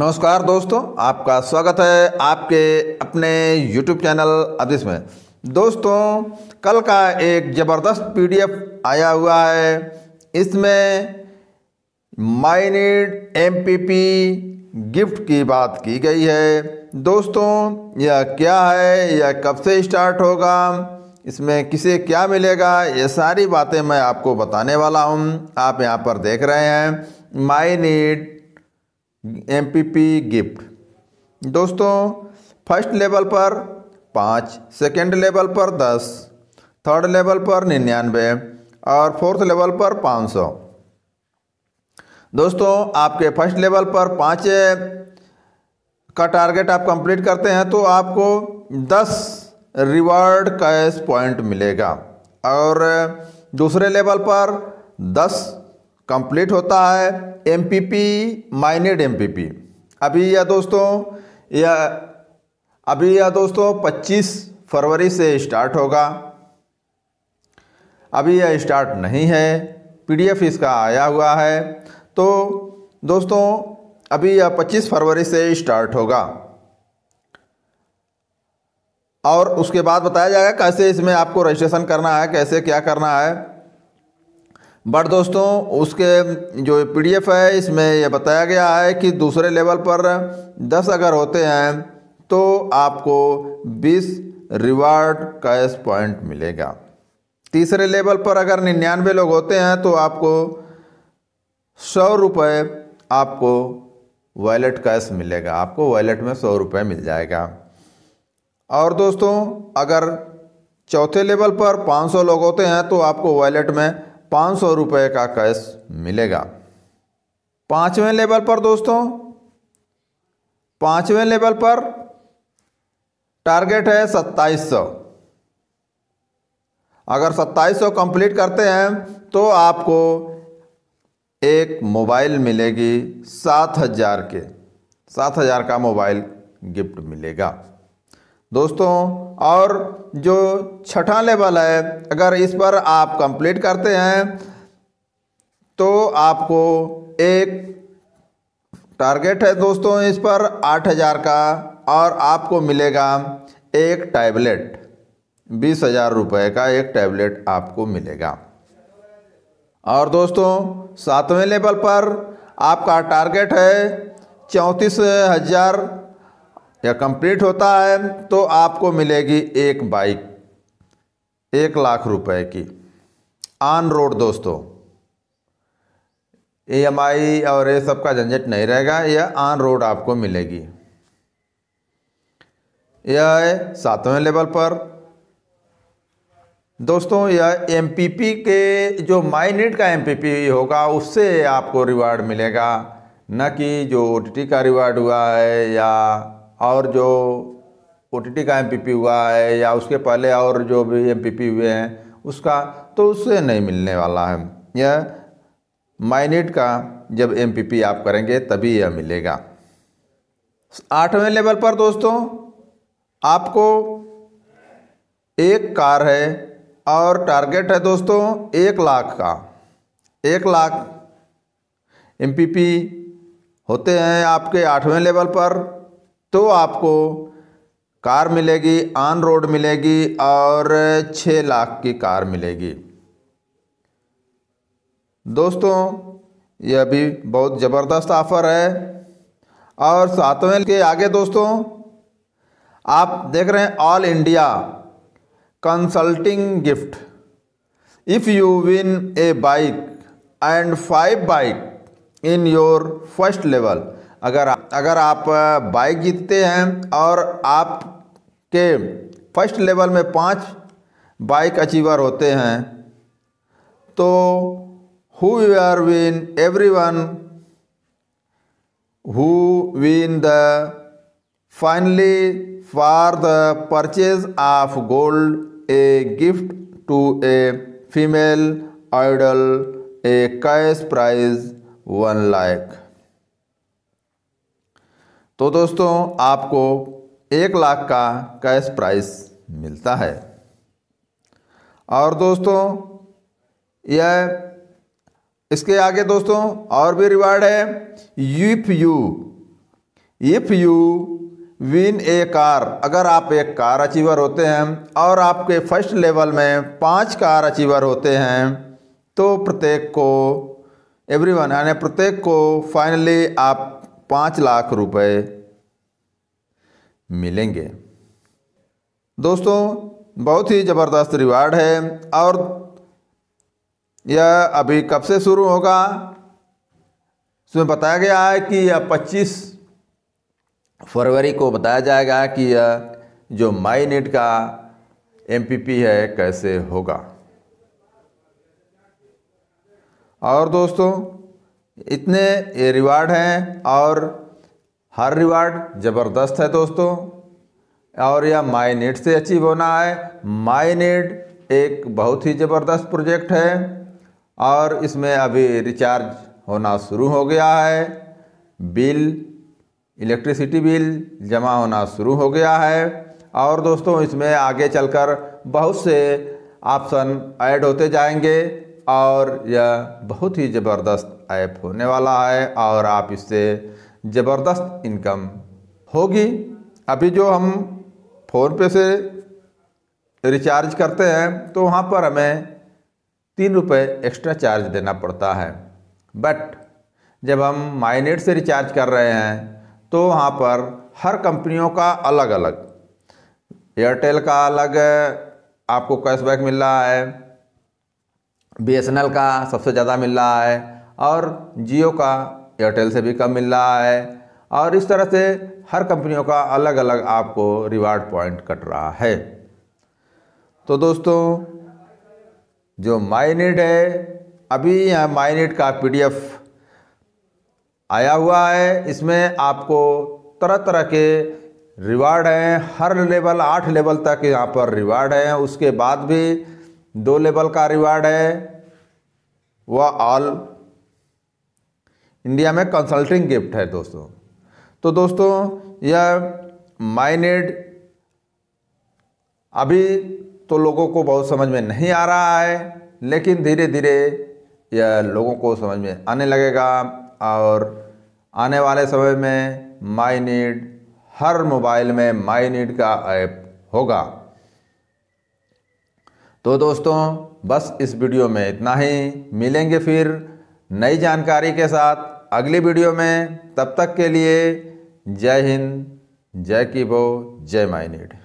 नमस्कार दोस्तों, आपका स्वागत है आपके अपने YouTube चैनल अदिश में। दोस्तों, कल का एक ज़बरदस्त PDF आया हुआ है। इसमें MyNeedz MPP गिफ्ट की बात की गई है। दोस्तों, यह क्या है, यह कब से स्टार्ट होगा, इसमें किसे क्या मिलेगा, ये सारी बातें मैं आपको बताने वाला हूँ। आप यहाँ पर देख रहे हैं MyNeedz MPP गिफ्ट। दोस्तों, फर्स्ट लेवल पर 5, सेकेंड लेवल पर 10, थर्ड लेवल पर 99 और फोर्थ लेवल पर 500। दोस्तों, आपके फर्स्ट लेवल पर 5 का टारगेट आप कंप्लीट करते हैं तो आपको 10 रिवार्ड कैश पॉइंट मिलेगा, और दूसरे लेवल पर 10 कंप्लीट होता है MPP MyNeedz MPP। अभी यह दोस्तों 25 फरवरी से स्टार्ट होगा। अभी यह स्टार्ट नहीं है, PDF इसका आया हुआ है। तो दोस्तों, अभी यह 25 फरवरी से स्टार्ट होगा और उसके बाद बताया जाएगा कैसे इसमें आपको रजिस्ट्रेशन करना है, कैसे क्या करना है। बट दोस्तों, उसके जो PDF है इसमें यह बताया गया है कि दूसरे लेवल पर 10 अगर होते हैं तो आपको 20 रिवार्ड कैश पॉइंट मिलेगा। तीसरे लेवल पर अगर 99 लोग होते हैं तो आपको 100 रुपये आपको वॉलेट कैश मिलेगा, आपको वॉलेट में 100 रुपये मिल जाएगा। और दोस्तों, अगर चौथे लेवल पर 500 लोग होते हैं तो आपको वॉलेट में 500 रुपये का कैश मिलेगा। पाँचवें लेवल पर दोस्तों, पाँचवें लेवल पर टारगेट है 2700। अगर 2700 कंप्लीट करते हैं तो आपको एक मोबाइल मिलेगी 7000 के, 7000 का मोबाइल गिफ्ट मिलेगा दोस्तों। और जो छठा लेवल है, अगर इस पर आप कंप्लीट करते हैं तो आपको एक टारगेट है दोस्तों इस पर 8000 का, और आपको मिलेगा एक टैबलेट, 20000 रुपये का एक टैबलेट आपको मिलेगा। और दोस्तों, सातवें लेवल पर आपका टारगेट है 34000 या कंप्लीट होता है तो आपको मिलेगी एक बाइक 1 लाख रुपए की ऑन रोड। दोस्तों, EMI और ये सब का झंझट नहीं रहेगा, यह ऑन रोड आपको मिलेगी। यह है 7वें लेवल पर। दोस्तों, यह MPP के जो MyNeedz का MPP होगा उससे आपको रिवार्ड मिलेगा, न कि जो OTT का रिवार्ड हुआ है या और जो OTT का MPP हुआ है या उसके पहले और जो भी MPP हुए हैं उसका, तो उससे नहीं मिलने वाला है। यह MyNeedz का जब MPP आप करेंगे तभी यह मिलेगा। 8वें लेवल पर दोस्तों, आपको एक कार है और टारगेट है दोस्तों 1 लाख का। 1 लाख MPP होते हैं आपके 8वें लेवल पर, तो आपको कार मिलेगी, ऑन रोड मिलेगी और 6 लाख की कार मिलेगी। दोस्तों, यह भी बहुत ज़बरदस्त ऑफ़र है। और 7वें के आगे दोस्तों, आप देख रहे हैं all India consulting gift. If you win a bike and 5 bike in your first level, अगर आप बाइक जीतते हैं और आपके फर्स्ट लेवल में 5 बाइक अचीवर होते हैं तो everyone who win the finally for the purchase of gold a gift to a female idol a cash prize 1 lakh. तो दोस्तों, आपको 1 लाख का कैश प्राइस मिलता है। और दोस्तों, यह इसके आगे दोस्तों और भी रिवार्ड है। If you if you win a car, अगर आप एक कार अचीवर होते हैं और आपके फर्स्ट लेवल में 5 कार अचीवर होते हैं तो प्रत्येक को एवरीवन यानी प्रत्येक को फाइनली आप 5 लाख रुपए मिलेंगे। दोस्तों बहुत ही ज़बरदस्त रिवार्ड है और यह अभी कब से शुरू होगा इसमें बताया गया है कि यह 25 फरवरी को बताया जाएगा कि यह जो MyNeedz का MPP है कैसे होगा। और दोस्तों इतने ये रिवार्ड हैं और हर रिवार्ड ज़बरदस्त है दोस्तों, और यह MyNeedz से अचीव होना है। MyNeedz एक बहुत ही ज़बरदस्त प्रोजेक्ट है और इसमें अभी रिचार्ज होना शुरू हो गया है, बिल इलेक्ट्रिसिटी बिल जमा होना शुरू हो गया है। और दोस्तों इसमें आगे चलकर बहुत से ऑप्शन ऐड होते जाएंगे और यह बहुत ही ज़बरदस्त ऐप होने वाला है और आप इससे ज़बरदस्त इनकम होगी। अभी जो हम फ़ोनपे से रिचार्ज करते हैं तो वहाँ पर हमें 3 रुपये एक्स्ट्रा चार्ज देना पड़ता है, बट जब हम MyNeedz से रिचार्ज कर रहे हैं तो वहाँ पर हर कंपनियों का अलग अलग, एयरटेल का अलग आपको कैशबैक मिल रहा है, BSNL का सबसे ज़्यादा मिल रहा है और जियो का एयरटेल से भी कम मिल रहा है, और इस तरह से हर कंपनियों का अलग अलग आपको रिवार्ड पॉइंट कट रहा है। तो दोस्तों जो MyNeedz है अभी यहाँ MyNeedz का PDF आया हुआ है, इसमें आपको तरह तरह के रिवार्ड हैं, हर लेवल 8 लेवल तक यहाँ पर रिवार्ड हैं, उसके बाद भी 2 लेवल का रिवार्ड है। वह ऑल इंडिया में कंसल्टिंग गिफ्ट है दोस्तों। तो दोस्तों यह MyNeedz अभी तो लोगों को बहुत समझ में नहीं आ रहा है, लेकिन धीरे धीरे यह लोगों को समझ में आने लगेगा और आने वाले समय में MyNeedz हर मोबाइल में MyNeedz का ऐप होगा। तो दोस्तों बस इस वीडियो में इतना ही, मिलेंगे फिर नई जानकारी के साथ अगली वीडियो में। तब तक के लिए जय हिंद, जय किभो, जय MyNeedz।